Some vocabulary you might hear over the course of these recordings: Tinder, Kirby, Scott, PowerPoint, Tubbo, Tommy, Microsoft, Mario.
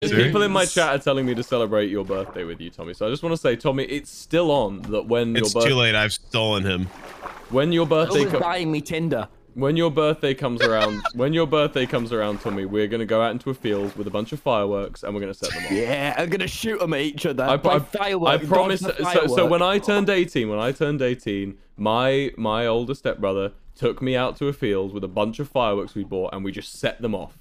People in my chat are telling me to celebrate your birthday with you, Tommy. So I just want to say, Tommy, it's still on that when your birthday... It's too late. I've stolen him. When your birthday comes... buying me Tinder. When your birthday comes around, Tommy, we're going to go out into a field with a bunch of fireworks and we're going to set them off. Yeah, I'm going to shoot them at each other. I promise. So when I turned 18, my older stepbrother took me out to a field with a bunch of fireworks we bought and we just set them off.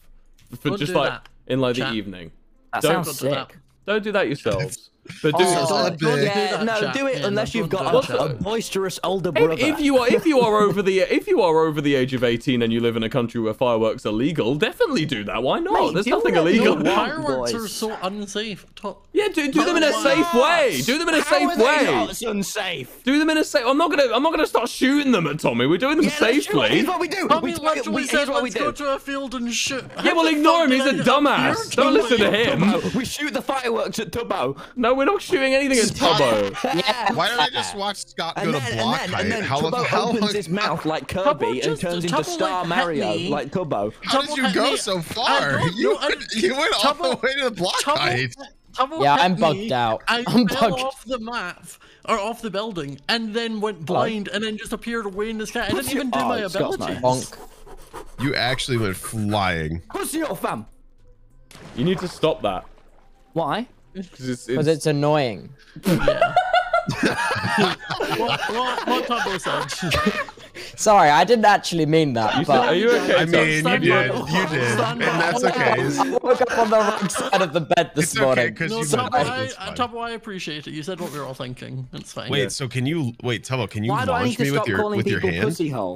For we'll just like that. In like chat. The evening. That sounds sick. Don't do that yourselves. But do it. Yeah, no, do it unless you've got a boisterous older brother. If you are over the age of 18 and you live in a country where fireworks are legal, definitely do that. Why not? Mate, there's nothing illegal. Fireworks are so unsafe. Yeah, do them in a safe way. It's unsafe. Do them in a safe. I'm not gonna start shooting them at Tommy. We're doing them safely. Here's what we do. Tommy literally said, "Let's go to a field and shoot." Yeah, well, ignore him. He's a dumbass. Don't listen to him. We shoot the fireworks at Tubbo. No, we're not shooting anything at Tubbo. Yeah. Why don't I just watch Scott go to block height? And then Tubbo opens his mouth like Kirby and turns into Star Mario like Tubbo. How did you go so far? You went all the way to the block height. Yeah, I'm bugged out. I'm bugged off the map or off the building and then went blind and then just appeared way in the sky. I didn't even do my abilities. You actually went flying. Pussy off, fam. You need to stop that. Why? Because it's annoying. Yeah. what Tubbo said. Sorry, I didn't actually mean that. Are you okay? I mean, you did, and that's okay. I woke up on the wrong side of the bed this morning. No, Tubbo, I appreciate it. You said what we were all thinking. That's fine. Wait, so can you... Wait, Tubbo, can you launch me with your hand? Why do I need to stop calling people pussy hole?